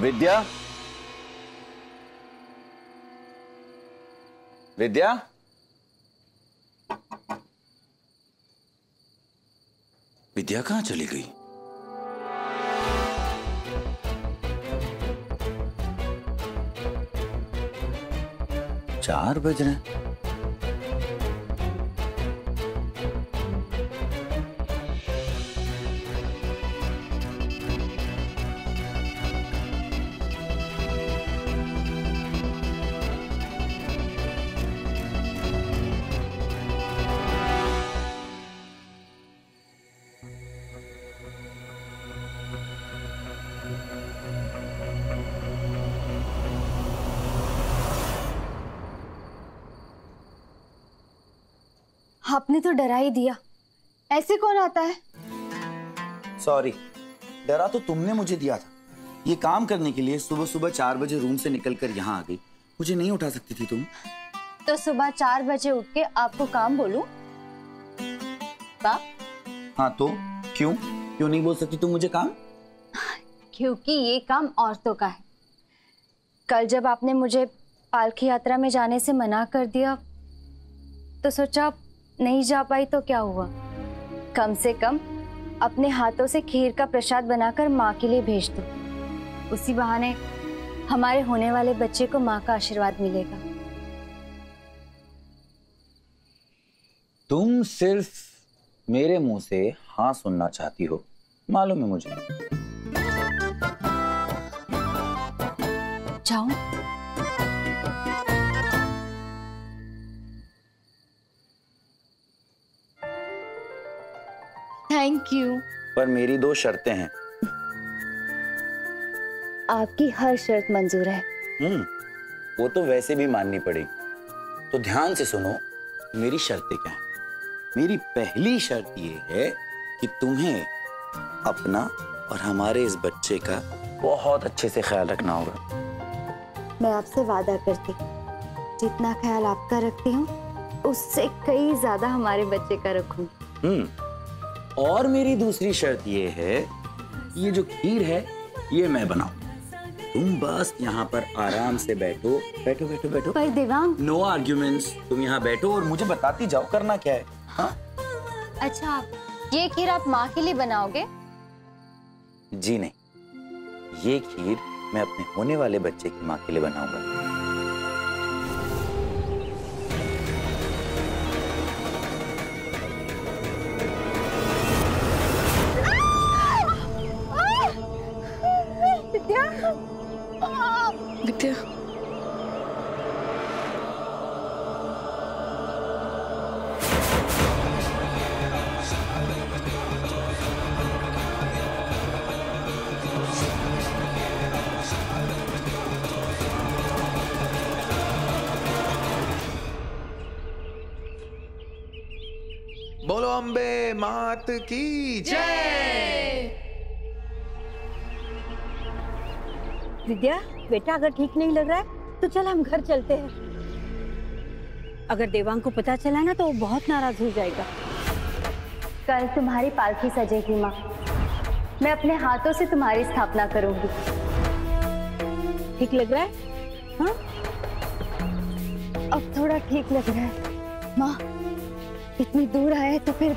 विद्या, विद्या, विद्या कहां चली गई? चार बज रहे हैं। आपने तो डरा ही दिया। ऐसे कौन आता है? सॉरी, डरा तो तुमने मुझे दिया था। ये काम करने के लिए सुबह सुबह 4 बजे रूम से निकलकर यहाँ आ गई। मुझे नहीं उठा सकती थी तुम। तो सुबह 4 बजे उठ के आपको काम बोलूं? बाप? हाँ तो क्यों नहीं बोल सकती तुम मुझे काम? क्योंकि ये काम औरतों का है। कल जब आपने मुझे पालखी यात्रा में जाने से मना कर दिया तो सोचा नहीं जा पाई तो क्या हुआ, कम से कम अपने हाथों से खीर का प्रसाद बनाकर माँ के लिए भेज दो। उसी बहाने हमारे होने वाले बच्चे को माँ का आशीर्वाद मिलेगा। तुम सिर्फ मेरे मुंह से हाँ सुनना चाहती हो, मालूम है मुझे। जाओ। Thank you. पर मेरी 2 शर्तें हैं। आपकी हर शर्त मंजूर है। वो तो वैसे भी माननी पड़ेगी। तो ध्यान से सुनो, मेरी शर्तें क्या हैं। मेरी पहली शर्त ये है कि तुम्हें अपना और हमारे इस बच्चे का बहुत अच्छे से ख्याल रखना होगा। मैं आपसे वादा करती हूँ, जितना ख्याल आपका रखती हूँ उससे कई ज्यादा हमारे बच्चे का रखूंगी। और मेरी दूसरी शर्त ये है, ये जो खीर है ये मैं बनाऊं। तुम बस यहाँ पर आराम से बैठो बैठो बैठो बैठो। पर देवांग, नो आर्ग्यूमेंट्स। तुम यहाँ बैठो और मुझे बताती जाओ करना क्या है। हा? अच्छा, आप ये खीर आप माँ के लिए बनाओगे? जी नहीं, ये खीर मैं अपने होने वाले बच्चे की माँ के लिए बनाऊंगा। बोलो अम्बे मात की जय। विद्या बेटा, अगर ठीक नहीं लग रहा है तो चल हम घर चलते हैं। अगर देवांग को पता चला ना तो वो बहुत नाराज हो जाएगा। कल तुम्हारी पालकी सजेगी माँ, मैं अपने हाथों से तुम्हारी स्थापना करूंगी। ठीक लग रहा है? हाँ, अब थोड़ा ठीक लग रहा है। माँ इतनी दूर आए तो फिर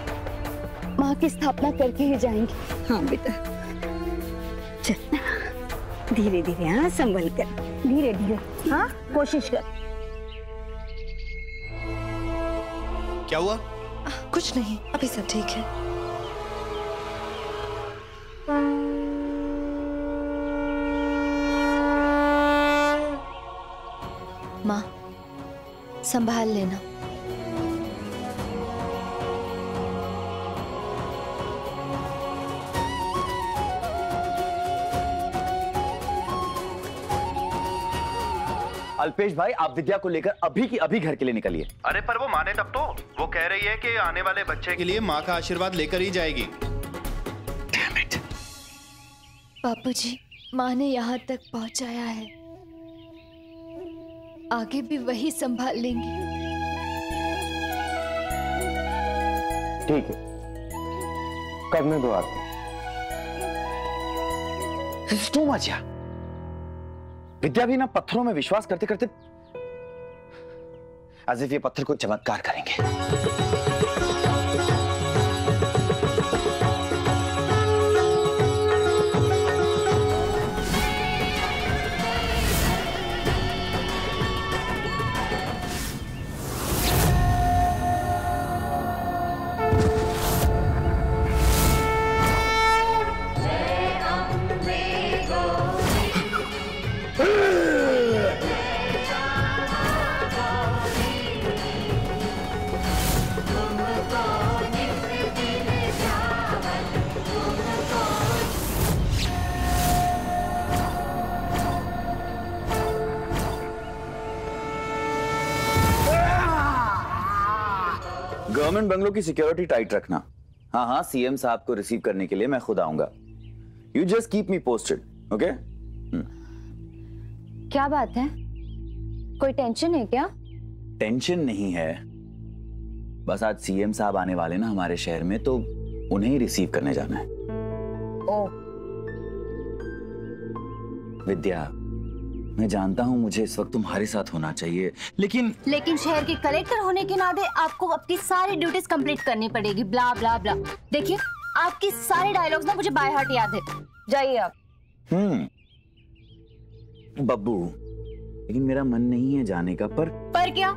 माँ की स्थापना करके ही जाएंगे। हाँ बेटा, चल धीरे धीरे। हाँ संभल कर, धीरे धीरे। हाँ कोशिश कर। क्या हुआ? कुछ नहीं, अभी सब ठीक है। माँ संभाल लेना। अल्पेश भाई, आप विद्या को लेकर अभी की अभी घर के लिए निकलिए। अरे पर वो माने तब तो, वो कह रही है कि आने वाले बच्चे के लिए माँ का आशीर्वाद लेकर ही जाएगी। Damn it! पापू जी, माँ ने यहाँ तक पहुँचाया है, आगे भी वही संभाल लेंगी। ठीक है, करने दो आप। It's too much, yeah. विद्या भी ना पत्थरों में विश्वास करते करते आजिफ ये पत्थर को चमत्कार करेंगे। गवर्नमेंट बंगलों की सिक्योरिटी टाइट रखना। हाँ हाँ, सीएम साहब को रिसीव करने के लिए मैं खुद आऊंगा। You just keep me posted, okay? क्या बात है, कोई टेंशन है क्या? टेंशन नहीं है, बस आज सीएम साहब आने वाले ना हमारे शहर में, तो उन्हें ही रिसीव करने जाना है। ओ विद्या, मैं जानता हूँ मुझे इस वक्त तुम्हारे साथ होना चाहिए, लेकिन शहर के कलेक्टर होने के नाते आपको आपकी सारी ड्यूटीज कंप्लीट करनी पड़ेगी। Blah blah blah. देखिए आपकी सारे डायलॉग्स ना मुझे बाय हार्ट याद है। जाइए आप। बब्बू, लेकिन मेरा मन नहीं है जाने का। पर क्या?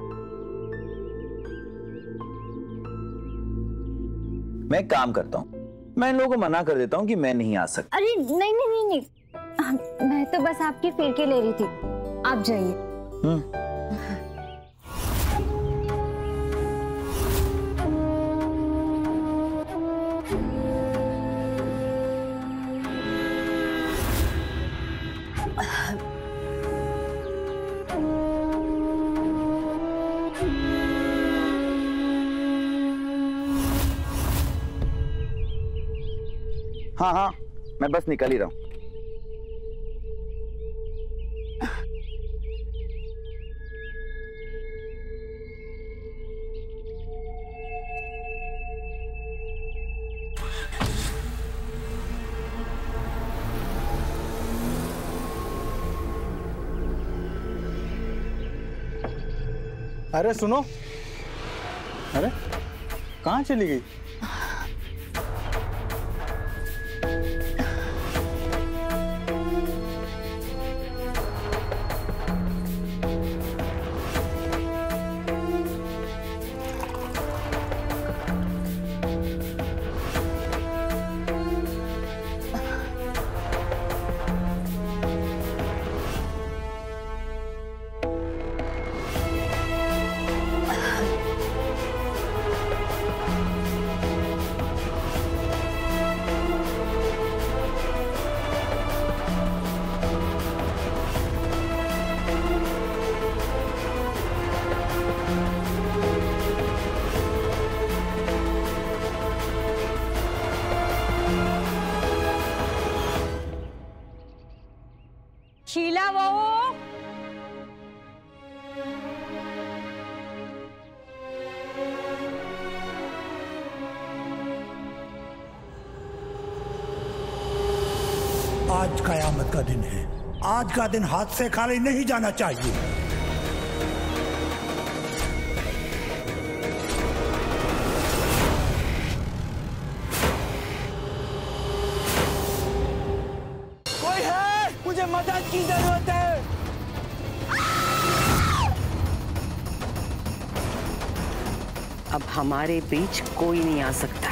मैं काम करता हूँ, मैं इन लोगों को मना कर देता हूँ कि मैं नहीं आ सकता। अरे नहीं नहीं नहीं, नहीं, नहीं। मैं तो बस आपकी फिरके ले रही थी, आप जाइए। हाँ, मैं बस निकल ही रहा हूँ। अरे सुनो, अरे कहाँ चली गई? शीला बहू, आज कयामत का दिन है। आज का दिन हाथ से खाली नहीं जाना चाहिए। मदद की जरूरत है। अब हमारे बीच कोई नहीं आ सकता।